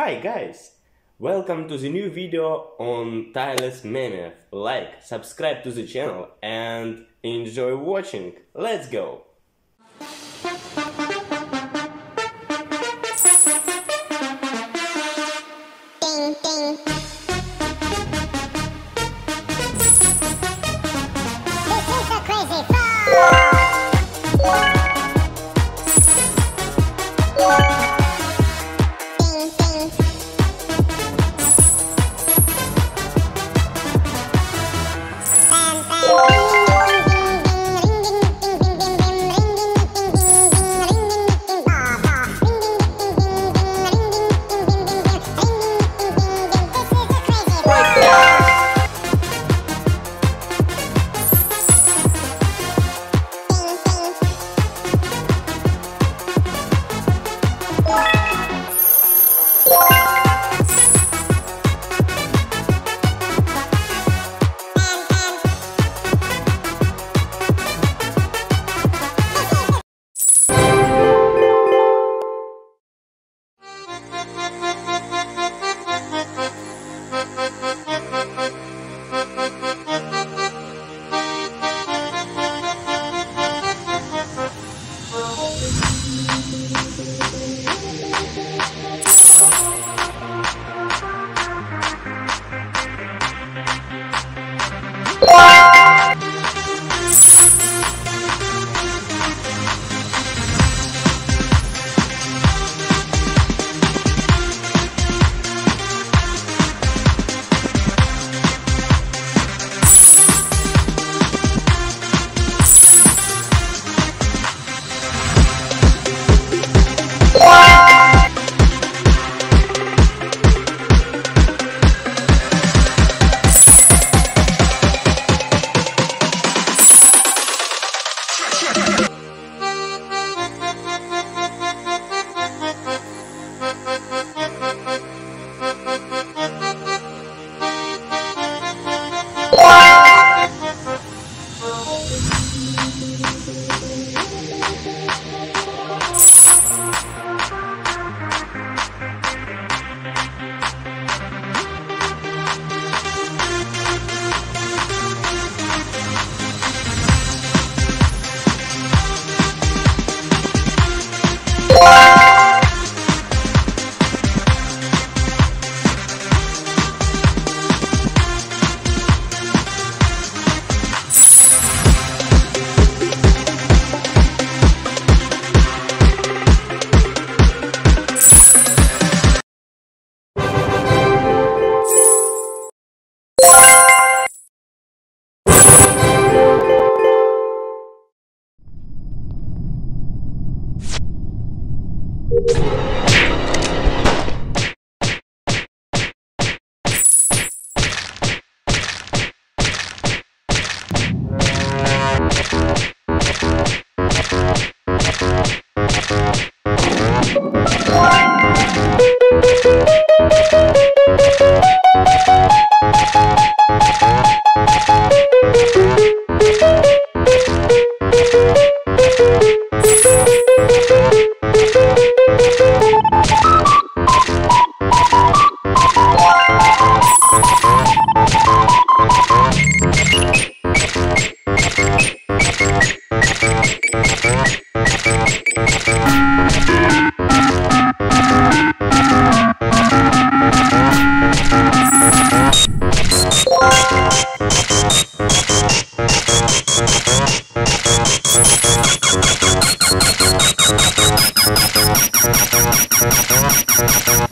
Hi guys! Welcome to the new video on Tireless Mammoth. Like, subscribe to the channel and enjoy watching. Let's go!